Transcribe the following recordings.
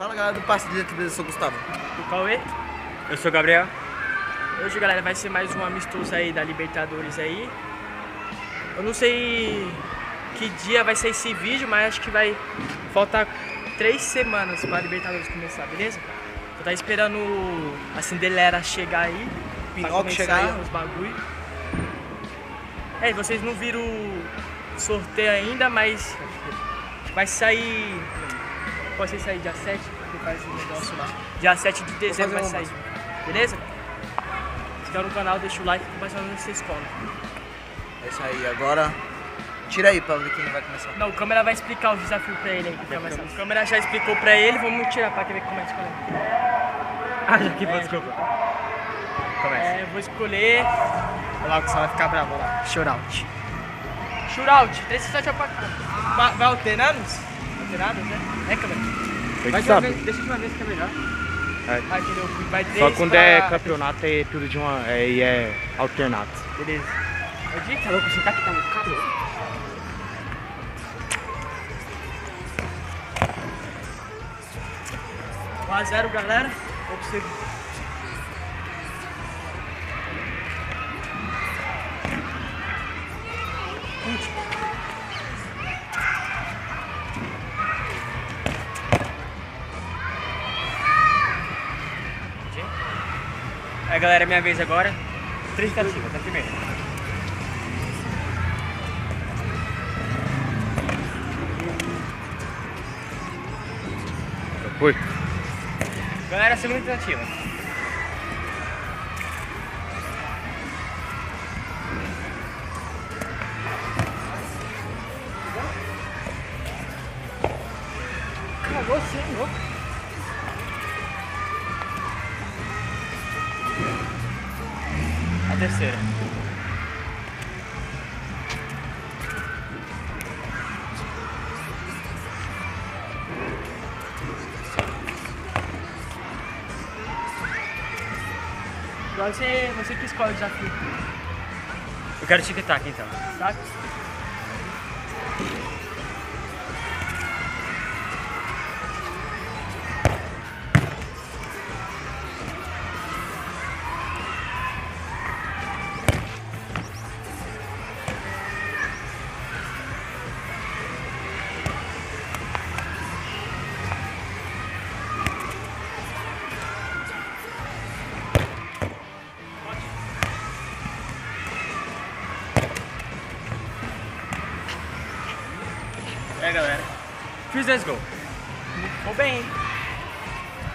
Fala galera do Passe Direto, eu sou o Gustavo. O Cauê. Eu sou o Gabriel. Hoje galera vai ser mais um amistoso aí da Libertadores aí. Eu não sei que dia vai ser esse vídeo, mas acho que vai faltar 3 semanas para a Libertadores começar, beleza? Vou estar esperando a Cinderela chegar aí, o Pinóquio chegar aí, os bagulho. É, vocês não viram o sorteio ainda, mas vai sair. Pode sair dia 7, que faz o negócio lá. Dia 7 de dezembro vai sair. Beleza? Se inscreve no canal, deixa o like que vai sair vocês colam. É isso aí, agora. Tira aí pra ver quem vai começar. Não, o câmera vai explicar o desafio pra ele aí. O câmera já explicou pra ele, vamos tirar pra ver como é que começa. Ah, já que desculpa. Começa. É, eu vou escolher. Olha lá, o pessoal vai ficar bravo, olha lá. Shootout. Shootout, 3 7 é pra cá. Vai alternando-se? Alternado, né? É, câmera. Vai de uma vez, deixa de uma vez que é melhor. É. Vai, entendeu? Vai só quando pra... é campeonato é tudo de uma. E é alternado. Beleza. Eu digo, tá louco, você tá aqui, tá muito calor. A zero, galera. Observe. É, galera, minha vez agora. 3 tentativas, tá primeiro. Foi. Galera, segunda tentativa. Cagou sim, louco. A terceira. Você que escolhe o desafio. Eu quero tic-tac então. Tac? É, galera, fiz 2 gols. Ficou bem, hein?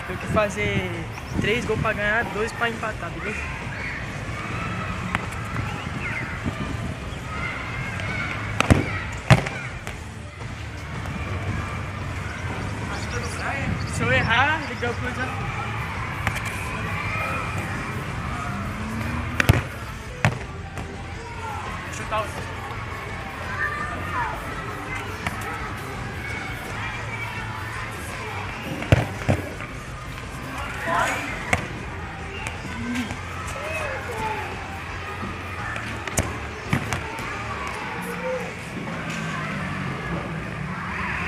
Tenho que fazer 3 gols pra ganhar, 2 pra empatar, beleza? Acho que eu não saio. Se eu errar, ligar o que eu desafio. Vou chutar o...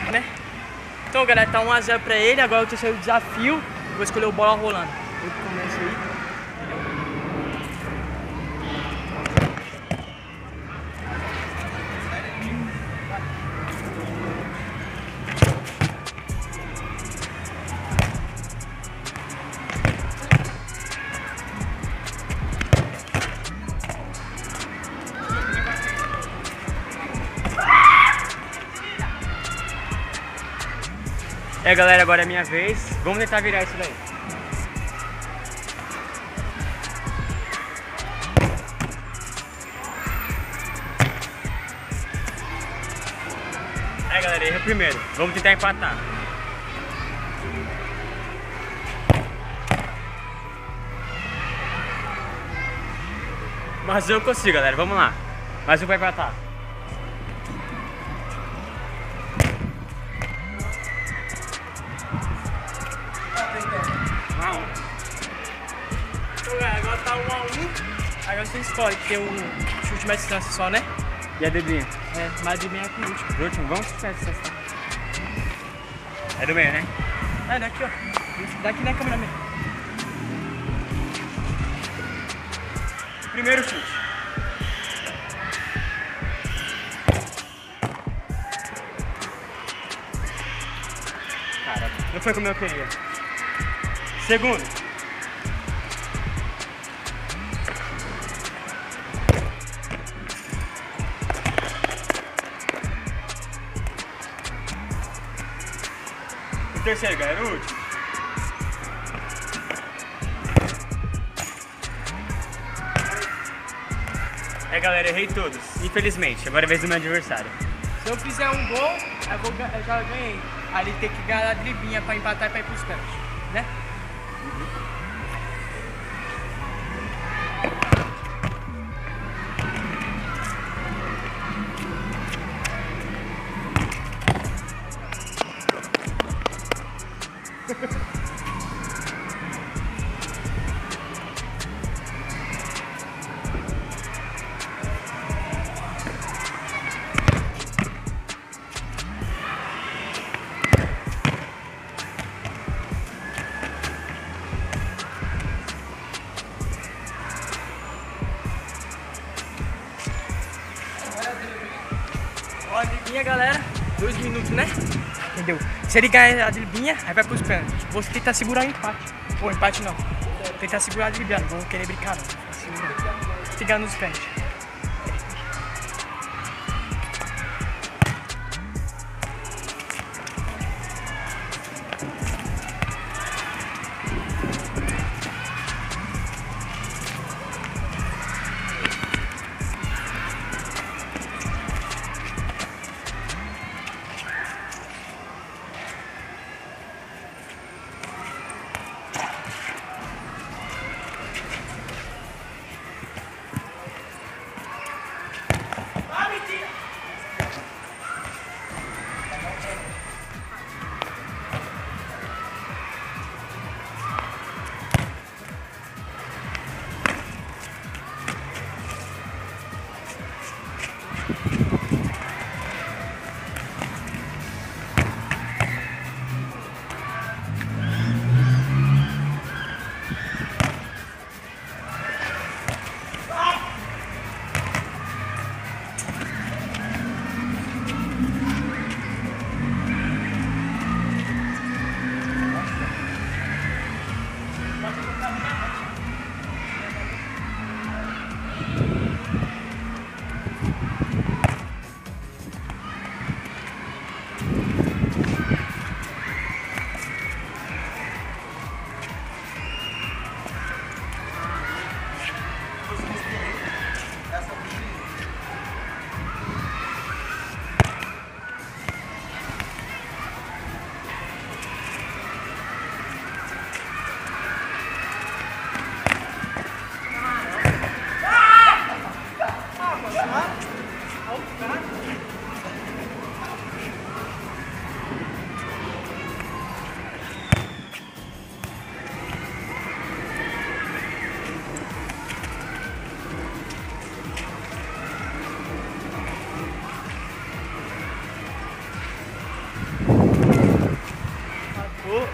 Né? Então galera, tá 1 a 0 pra ele, agora o terceiro desafio, vou escolher o bola rolando. Eu começo aí. É galera, agora é minha vez. Vamos tentar virar isso daí. É galera, errei o primeiro. Vamos tentar empatar. Mas eu consigo, galera. Vamos lá. Mais um pra empatar. Agora tá 1 a 1. Agora você escolhe, que tem um chute mais distância só, né? E a debrinha? É, mais de meia que o último. Vamos chutar a distância. É do meio, né? Ah, daqui, ó. Daqui, né, cameraman? Primeiro chute. Cara, não foi como eu queria. Segundo. O terceiro, galera, o último. É, galera, errei todos, infelizmente. Agora é a vez do meu adversário. Se eu fizer um gol, eu já ganhei. Ali tem que ganhar a dribinha pra empatar e pra ir pros cantos, né? Dribinha, galera, 2 minutos, né? Entendeu? Se ele ganhar a dribinha, aí vai pros pênaltis. Vou tentar segurar o empate. Ou empate não. Vou tentar segurar a dribinha, não vou querer brincar não. Se ganhar nos pênaltis.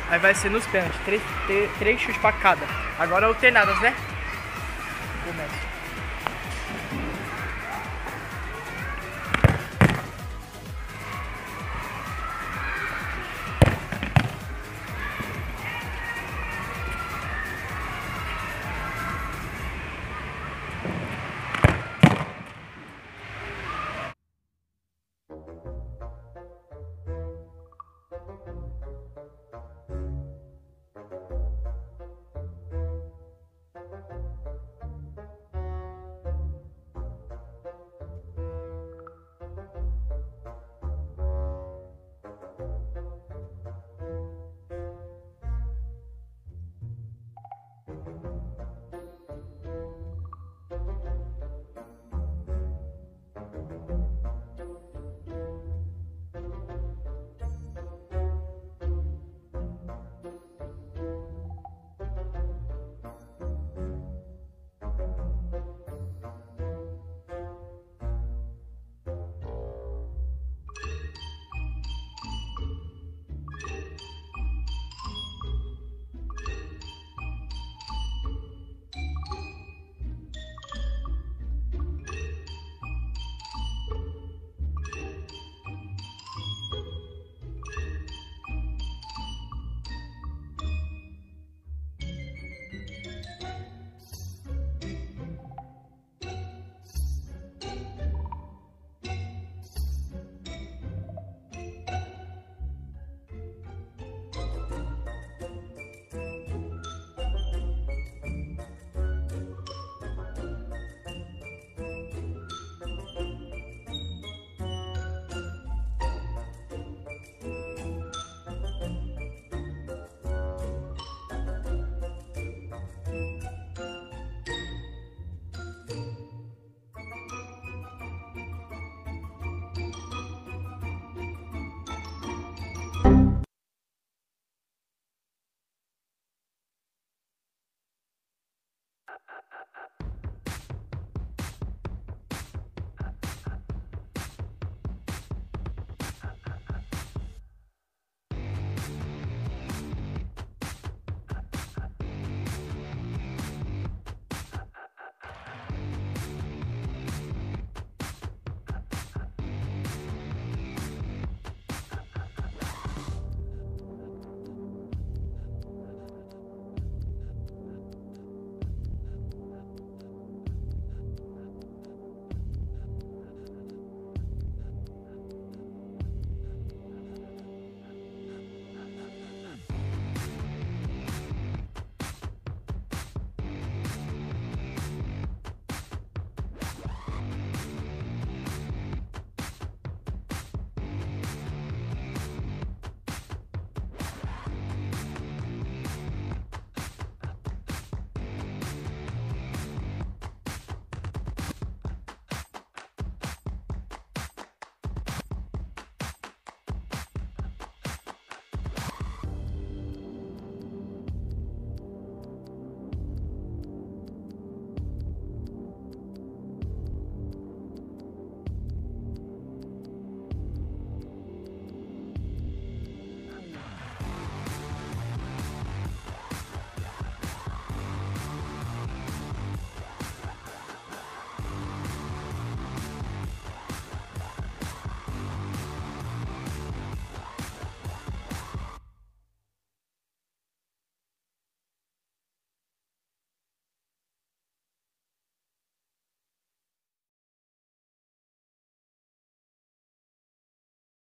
Aí vai ser nos pênaltis, 3 chutes pra cada. Agora alternadas, né? Começa.